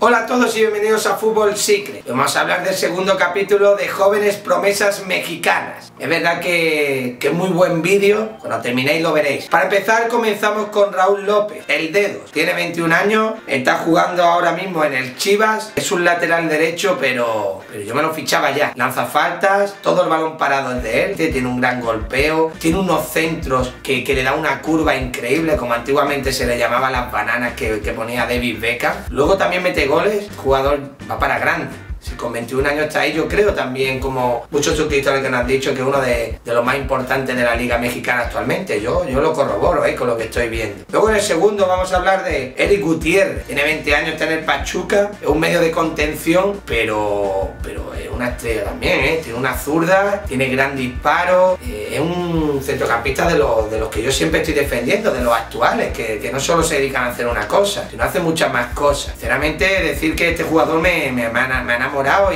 Hola a todos y bienvenidos a Fútbol Secret. Vamos a hablar del segundo capítulo de Jóvenes Promesas Mexicanas. Es verdad que muy buen vídeo, cuando terminéis lo veréis. Para empezar comenzamos con Raúl López, el dedo. Tiene 21 años, está jugando ahora mismo en el Chivas. Es un lateral derecho, pero yo me lo fichaba ya. Lanza faltas, todo el balón parado es de él. Tiene un gran golpeo, tiene unos centros que le da una curva increíble, como antiguamente se le llamaba las bananas que ponía David Beckham. Luego también mete goles, jugador va para grande. Si con 21 años está ahí, yo creo también, como muchos suscriptores que nos han dicho, que uno de los más importantes de la Liga Mexicana actualmente. Yo lo corroboro con lo que estoy viendo. Luego en el segundo vamos a hablar de Eric Gutiérrez. Tiene 20 años, está en el Pachuca. Es un medio de contención, pero es una estrella también, Tiene una zurda, tiene gran disparo. Es un centrocampista de los que yo siempre estoy defendiendo, de los actuales, que no solo se dedican a hacer una cosa, sino hace muchas más cosas. Sinceramente, decir que este jugador me ha enamorado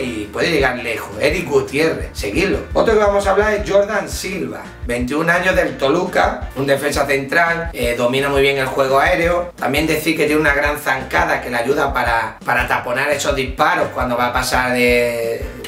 y puede llegar lejos. Eric Gutiérrez, seguidlo. Otro que vamos a hablar es Jordan Silva, 21 años del Toluca, un defensa central, domina muy bien el juego aéreo. También decir que tiene una gran zancada que le ayuda para taponar esos disparos cuando va a pasar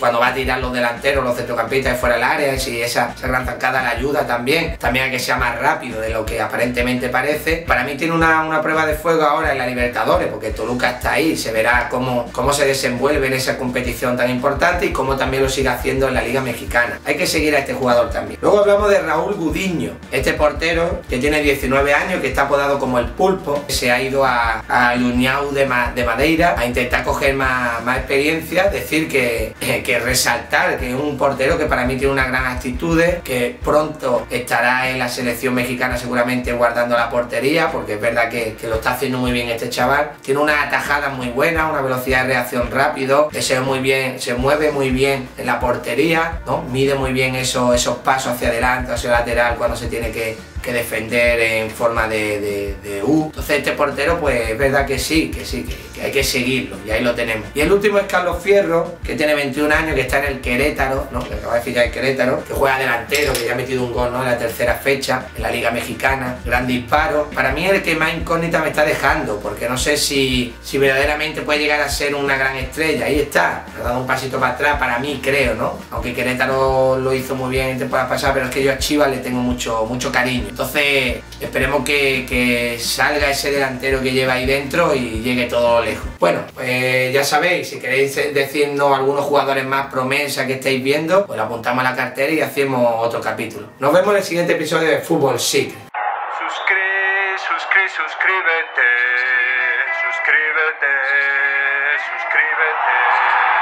cuando va a tirar los delanteros, los centrocampistas fuera del área, y esa gran zancada le ayuda también a que sea más rápido de lo que aparentemente parece. Para mí tiene una prueba de fuego ahora en la Libertadores, porque Toluca está ahí, se verá cómo se desenvuelve en esa competición tan importante y cómo también lo sigue haciendo en la Liga Mexicana. Hay que seguir a este jugador también. Luego hablamos de Raúl Gudiño, este portero que tiene 19 años, que está apodado como el Pulpo, que se ha ido a União de Madeira a intentar coger más experiencia. Decir que resaltar que es un portero que para mí tiene unas gran actitudes, que pronto estará en la selección mexicana seguramente guardando la portería, porque es verdad que lo está haciendo muy bien este chaval. Tiene una atajada muy buena, una velocidad de reacción rápido, se mueve muy bien en la portería, mide muy bien esos pasos hacia adelante, hacia el lateral cuando se tiene que defender en forma de U. Entonces este portero, pues es verdad que sí, que hay que seguirlo, y ahí lo tenemos. Y el último es Carlos Fierro, que tiene 21 años, que está en el Querétaro, que acaba de fichar el Querétaro, que juega delantero, que ya ha metido un gol, en la tercera fecha en la Liga Mexicana, gran disparo. Para mí es el que más incógnita me está dejando, porque no sé si verdaderamente puede llegar a ser una gran estrella. Ahí está, ha dado un pasito para atrás para mí, creo, aunque Querétaro lo hizo muy bien en temporada pasada, pero es que yo a Chivas le tengo mucho cariño. Entonces esperemos que salga ese delantero que lleva ahí dentro y llegue todo lejos. Bueno, pues ya sabéis, si queréis decirnos algunos jugadores más promesa que estáis viendo, pues lo apuntamos a la cartera y hacemos otro capítulo. Nos vemos en el siguiente episodio de Fútbol Secret. Suscríbete.